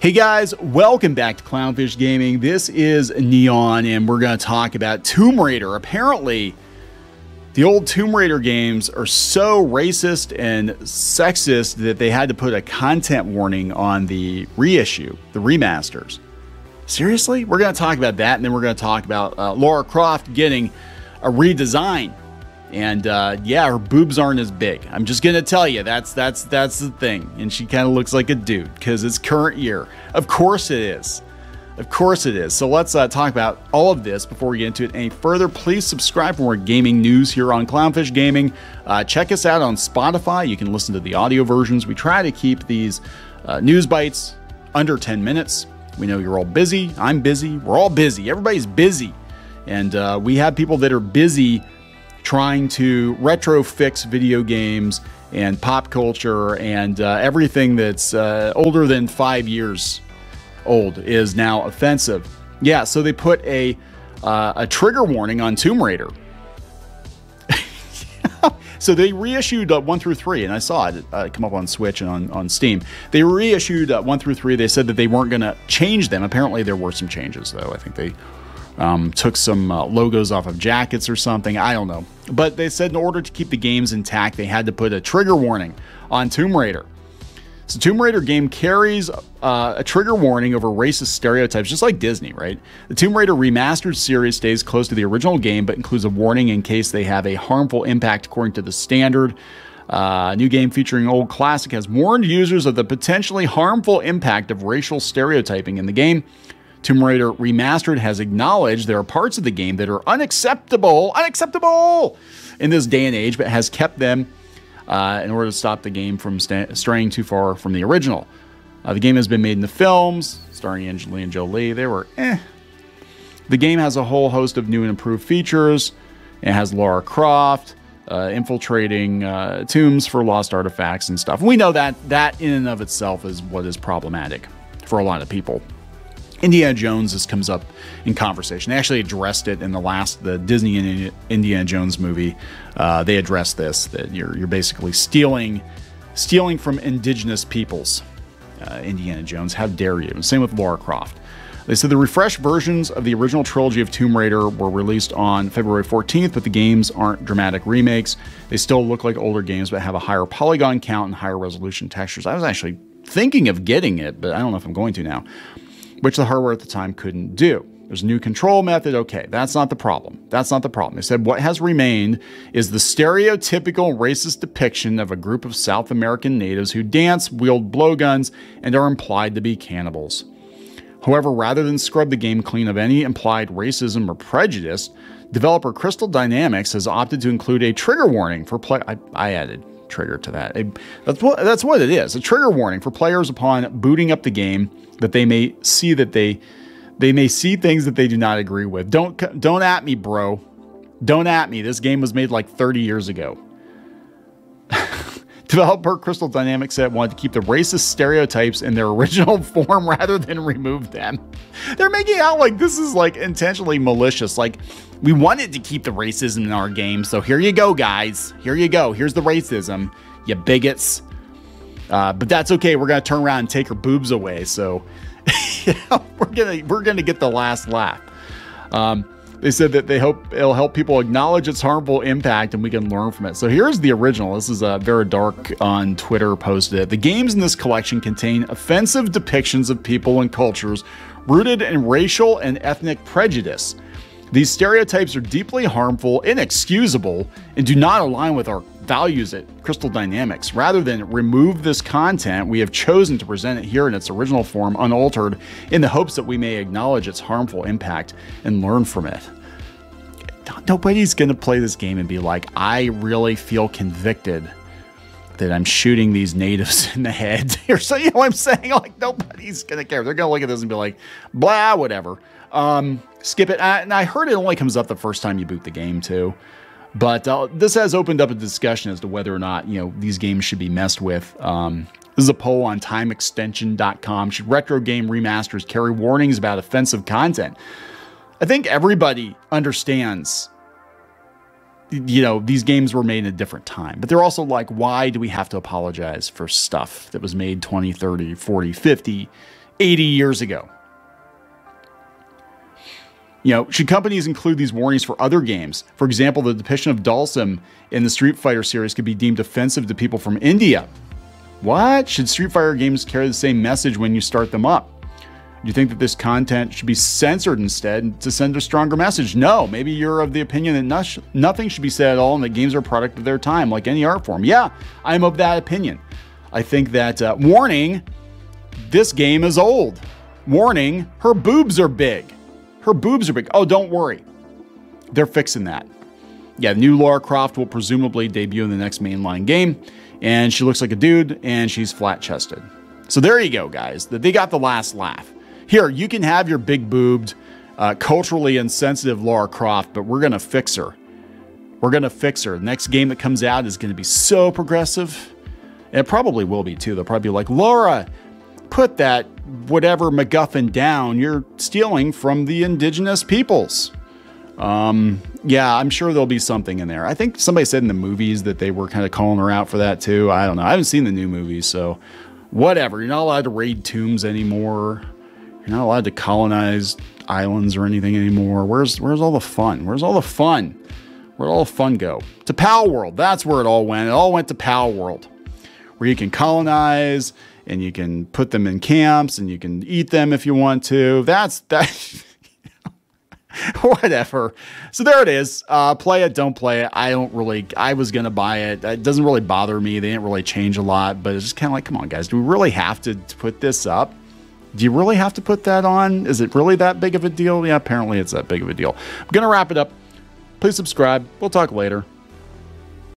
Hey guys, welcome back to Clownfish Gaming. This is Neon, and we're going to talk about Tomb Raider. Apparently, the old Tomb Raider games are so racist and sexist that they had to put a content warning on the reissue, the remasters. Seriously? We're going to talk about that, and then we're going to talk about Lara Croft getting a redesign. And yeah, her boobs aren't as big. I'm just gonna tell you, that's the thing. And she kind of looks like a dude because it's current year. Of course it is. Of course it is. So let's talk about all of this before we get into it any further. Please subscribe for more gaming news here on Clownfish Gaming. Check us out on Spotify. You can listen to the audio versions. We try to keep these news bites under 10 minutes. We know you're all busy. I'm busy. We're all busy. Everybody's busy. And we have people that are busy trying to retro fix video games and pop culture, and everything that's older than 5 years old is now offensive. Yeah, so they put a trigger warning on Tomb Raider. So they reissued 1 through 3, and I saw it come up on Switch and on Steam. They reissued 1 through 3. They said that they weren't going to change them. Apparently there were some changes, though. I think they took some logos off of jackets or something. I don't know. But they said in order to keep the games intact, they had to put a trigger warning on Tomb Raider. So Tomb Raider game carries a trigger warning over racist stereotypes, just like Disney, right? The Tomb Raider Remastered series stays close to the original game, but includes a warning in case they have a harmful impact according to the standard. New game featuring old classic has warned users of the potentially harmful impact of racial stereotyping in the game. Tomb Raider Remastered has acknowledged there are parts of the game that are unacceptable in this day and age, but has kept them in order to stop the game from straying too far from the original. The game has been made in the films, starring Angelina Jolie. They were eh. The game has a whole host of new and improved features. It has Lara Croft infiltrating tombs for lost artifacts and stuff. We know that that in and of itself is what is problematic for a lot of people. Indiana Jones, this comes up in conversation. They actually addressed it in the Disney and Indiana Jones movie. They addressed this, that you're basically stealing from indigenous peoples. Indiana Jones, how dare you? And same with Lara Croft. They said the refreshed versions of the original trilogy of Tomb Raider were released on February 14th, but the games aren't dramatic remakes. They still look like older games, but have a higher polygon count and higher resolution textures. I was actually thinking of getting it, but I don't know if I'm going to now, which the hardware at the time couldn't do. There's a new control method. Okay, that's not the problem. That's not the problem. They said what has remained is the stereotypical racist depiction of a group of South American natives who dance, wield blowguns, and are implied to be cannibals. However, rather than scrub the game clean of any implied racism or prejudice, developer Crystal Dynamics has opted to include a trigger warning for play. I added trigger to that. That's what it is. A trigger warning for players upon booting up the game, that they may see things that they do not agree with. Don't at me, bro. Don't at me. This game was made like 30 years ago. Developer Crystal Dynamics said wanted to keep the racist stereotypes in their original form rather than remove them. They're making it out like this is like intentionally malicious. Like, we wanted to keep the racism in our game, so here you go, guys. Here you go. Here's the racism, you bigots. But that's okay. We're gonna turn around and take her boobs away. So yeah, we're gonna get the last laugh. They said that they hope it'll help people acknowledge its harmful impact and we can learn from it. So here's the original. This is VeraDark on Twitter posted it. The games in this collection contain offensive depictions of people and cultures rooted in racial and ethnic prejudice. These stereotypes are deeply harmful, inexcusable, and do not align with our values at Crystal Dynamics. Rather than remove this content, we have chosen to present it here in its original form, unaltered, in the hopes that we may acknowledge its harmful impact and learn from it. Nobody's going to play this game and be like, I really feel convicted that I'm shooting these natives in the head. So, you know what I'm saying? Like, nobody's going to care. They're going to look at this and be like, blah, whatever. Skip it. And I heard it only comes up the first time you boot the game, too. But this has opened up a discussion as to whether or not, you know, these games should be messed with. This is a poll on timeextension.com. Should retro game remasters carry warnings about offensive content? I think everybody understands, you know, these games were made in a different time. But they're also like, why do we have to apologize for stuff that was made 20, 30, 40, 50 80 years ago. You know, should companies include these warnings for other games? For example, the depiction of Dhalsim in the Street Fighter series could be deemed offensive to people from India. What? Should Street Fighter games carry the same message when you start them up? Do you think that this content should be censored instead to send a stronger message? No, maybe you're of the opinion that nothing should be said at all and that games are a product of their time, like any art form. Yeah, I'm of that opinion. I think that, warning, this game is old. Warning, her boobs are big. Her boobs are big. Oh, don't worry. They're fixing that. Yeah, new Lara Croft will presumably debut in the next mainline game. And she looks like a dude and she's flat-chested. So there you go, guys. They got the last laugh. Here, you can have your big-boobed, culturally insensitive Lara Croft, but we're going to fix her. We're going to fix her. The next game that comes out is going to be so progressive. And it probably will be, too. They'll probably be like, Laura, put that whatever MacGuffin down. You're stealing from the indigenous peoples. Yeah, I'm sure there'll be something in there. I think somebody said in the movies that they were kind of calling her out for that, too. I don't know. I haven't seen the new movies, so whatever. You're not allowed to raid tombs anymore. You're not allowed to colonize islands or anything anymore. Where's all the fun? Where's all the fun? Where'd all the fun go? To Pal World. That's where it all went. It all went to Pal World, where you can colonize and you can put them in camps and you can eat them if you want to. That's that. Whatever. So there it is. Play it, don't play it. I don't really, I was going to buy it. It doesn't really bother me. They didn't really change a lot, but it's just kind of like, come on, guys. Do we really have to put this up? Do you really have to put that on? Is it really that big of a deal? Yeah, apparently it's that big of a deal. I'm going to wrap it up. Please subscribe. We'll talk later.